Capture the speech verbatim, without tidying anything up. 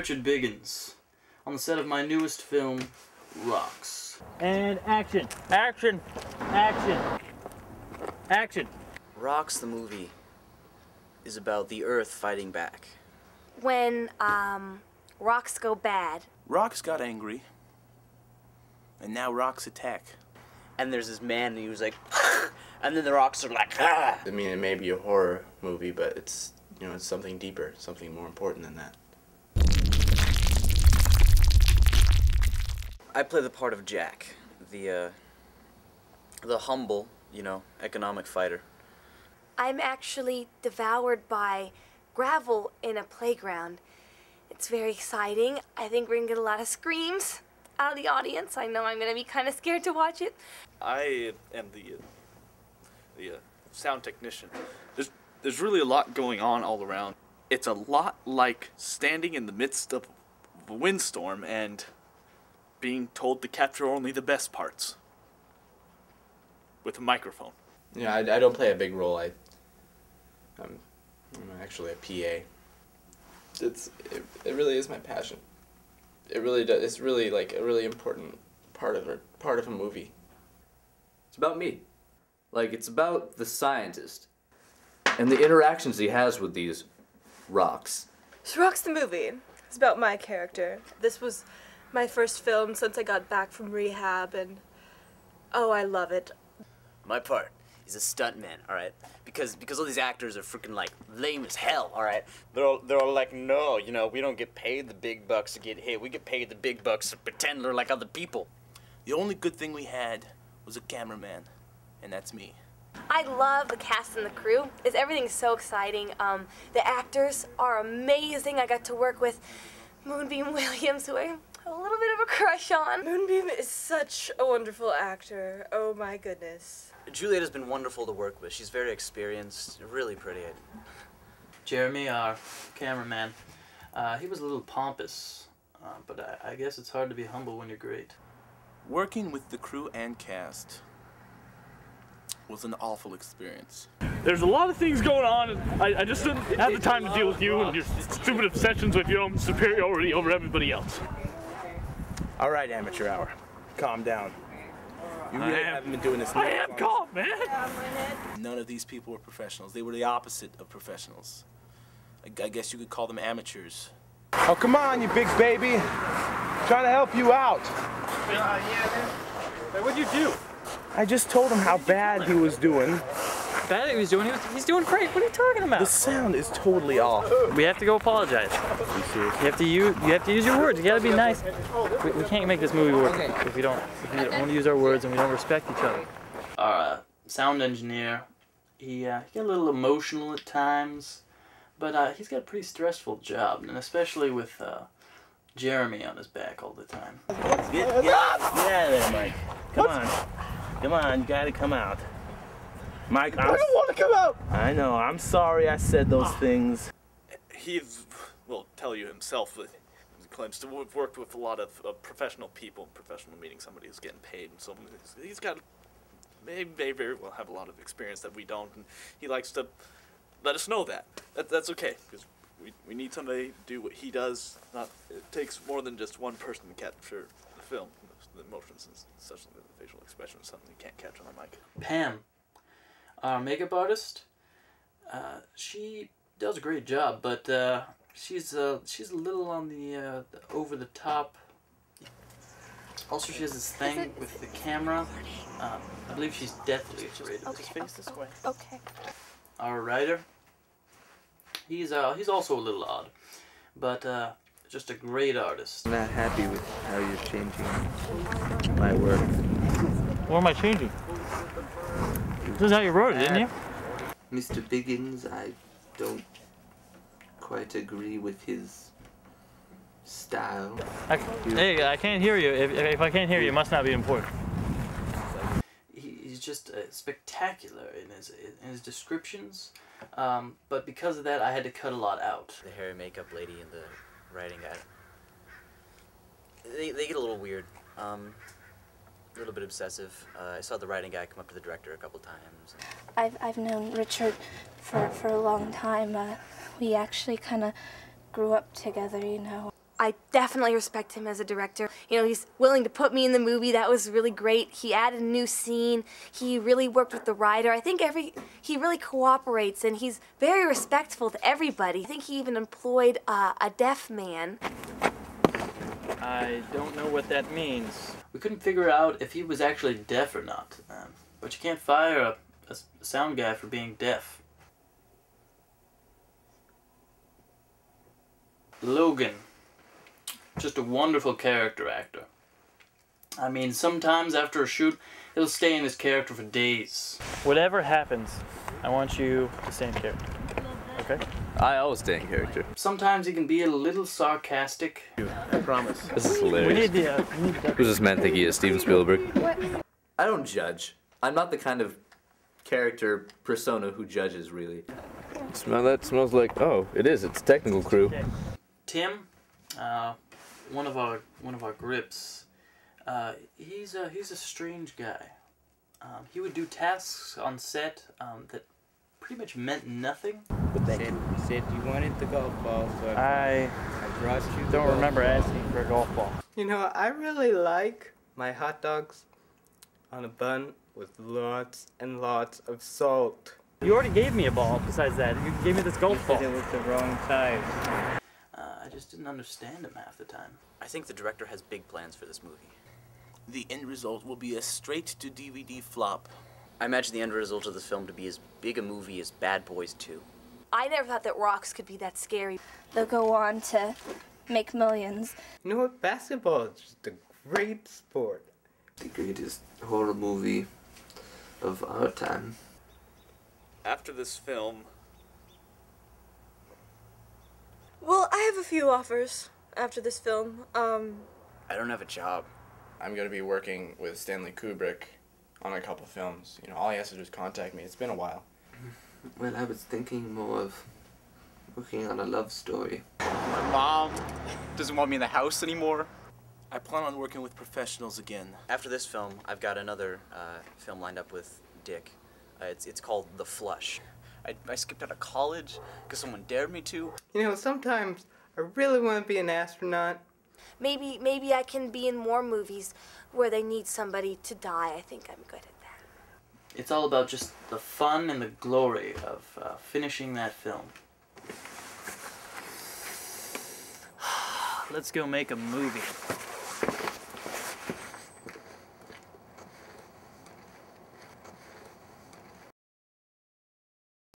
Richard Biggins on the set of my newest film, Rocks. And action. Action. Action. Action. Rocks, the movie, is about the Earth fighting back. When, um, rocks go bad. Rocks got angry. And now rocks attack. And there's this man, and he was like, and then the rocks are like, ah. I mean, it may be a horror movie, but it's, you know, it's something deeper, something more important than that. I play the part of Jack, the, uh, the humble, you know, economic fighter. I'm actually devoured by gravel in a playground. It's very exciting. I think we're gonna get a lot of screams out of the audience. I know I'm gonna be kind of scared to watch it. I am the, uh, the uh, sound technician. There's, there's really a lot going on all around. It's a lot like standing in the midst of a windstorm and being told to capture only the best parts with a microphone. Yeah, I, I don't play a big role. I, I'm, I'm actually a P A. It's it, it really is my passion. It really does. It's really like a really important part of a part of a movie. It's about me. Like, it's about the scientist and the interactions he has with these rocks. So Rocks the movie. It's about my character. This was my first film since I got back from rehab, and oh, I love it. My part is a stuntman, all right? Because because all these actors are freaking like lame as hell, all right? They're all, they're all like, no, you know, we don't get paid the big bucks to get hit. We get paid the big bucks to pretend we're like other people. The only good thing we had was a cameraman, and that's me. I love the cast and the crew. It's, everything's so exciting. Um, the actors are amazing. I got to work with Moonbeam Williams, who I a little bit of a crush on. Moonbeam is such a wonderful actor. Oh my goodness. Juliet has been wonderful to work with. She's very experienced, really pretty. Jeremy, our cameraman, uh, he was a little pompous, uh, but I, I guess it's hard to be humble when you're great. Working with the crew and cast was an awful experience. There's a lot of things going on. I, I just didn't have the time to deal with you and your stupid obsessions with your own superiority over everybody else. All right, amateur hour. Calm down. You really am, haven't been doing this. I am calm, man. None of these people were professionals. They were the opposite of professionals. I, I guess you could call them amateurs. Oh, come on, you big baby. I'm trying to help you out. Uh, yeah, man. What'd you do? I just told him how bad he was doing. Bad he was doing? He was, he's doing great. What are you talking about? The sound is totally off. We have to go apologize. You have to use you have to use your words. You gotta be nice. We, we can't make this movie work if we don't if we don't want to use our words and we don't respect each other. Our uh, sound engineer, he uh, he got a little emotional at times, but uh, he's got a pretty stressful job, and especially with uh, Jeremy on his back all the time. Get, get, get out of there, Mike. Come What's... on, come on, you gotta come out. Mike, I'm... I don't want to come out. I know. I'm sorry I said those ah. things. He will tell you himself that he claims to have worked with a lot of uh, professional people. Professional meaning somebody who's getting paid, and so he's got may may very well have a lot of experience that we don't, and he likes to let us know that, that that's okay, because we we need somebody to do what he does. Not it takes more than just one person to capture the film, the emotions and such, the facial expression, something you can't catch on the mic. Pam, our makeup artist, uh, she does a great job, but uh, she's uh, she's a little on the, uh, the over the top. Also, she has this thing it, with the camera. Um, I believe she's deathly afraid of his face this way. Okay. Our writer, he's uh, he's also a little odd, but uh, just a great artist. I'm not happy with how you're changing my work. What am I changing? This is how you wrote it, didn't you? Mister Biggins, I don't quite agree with his style. I, hey, I can't hear you. If, if I can't hear you, it must not be important. He's just uh, spectacular in his, in his descriptions, um, but because of that, I had to cut a lot out. The hair and makeup lady and the writing guy, they, they get a little weird. Um, A little bit obsessive. Uh, I saw the writing guy come up to the director a couple times. I've I've known Richard for for a long time. Uh, we actually kind of grew up together, you know. I definitely respect him as a director. You know, he's willing to put me in the movie. That was really great. He added a new scene. He really worked with the writer. I think every he really cooperates, and he's very respectful to everybody. I think he even employed uh, a deaf man. I don't know what that means. We couldn't figure out if he was actually deaf or not. Um, but you can't fire a, a sound guy for being deaf. Logan. Just a wonderful character actor. I mean, sometimes after a shoot, he'll stay in his character for days. Whatever happens, I want you to stay in character. Okay? I always stay in character. Sometimes he can be a little sarcastic. I promise. This is hilarious. We need the, uh, we need the... Who's this man thinking is Steven Spielberg? I don't judge. I'm not the kind of character persona who judges, really. Smell that? Smells like, oh, it is. It's technical crew. Tim? Uh... One of our one of our grips, uh, he's a he's a strange guy. Um, he would do tasks on set um, that pretty much meant nothing. But they said, said you wanted the golf ball, so I, I brought you. The don't remember ball. Asking for a golf ball. You know, I really like my hot dogs on a bun with lots and lots of salt. You already gave me a ball. Besides that, you gave me this golf ball. You said it was the wrong size. I just didn't understand him half the time. I think the director has big plans for this movie. The end result will be a straight-to-D V D flop. I imagine the end result of the film to be as big a movie as Bad Boys two. I never thought that rocks could be that scary. They'll go on to make millions. You know what? Basketball is just a great sport. The greatest horror movie of our time. After this film... Well, I have a few offers after this film. Um, I don't have a job. I'm going to be working with Stanley Kubrick on a couple films. You know, all he has to do is contact me. It's been a while. Well, I was thinking more of working on a love story. My mom doesn't want me in the house anymore. I plan on working with professionals again. After this film, I've got another uh, film lined up with Dick. Uh, it's, it's called The Flush. I, I skipped out of college because someone dared me to. You know, sometimes I really want to be an astronaut. Maybe, maybe I can be in more movies where they need somebody to die. I think I'm good at that. It's all about just the fun and the glory of uh, finishing that film. Let's go make a movie.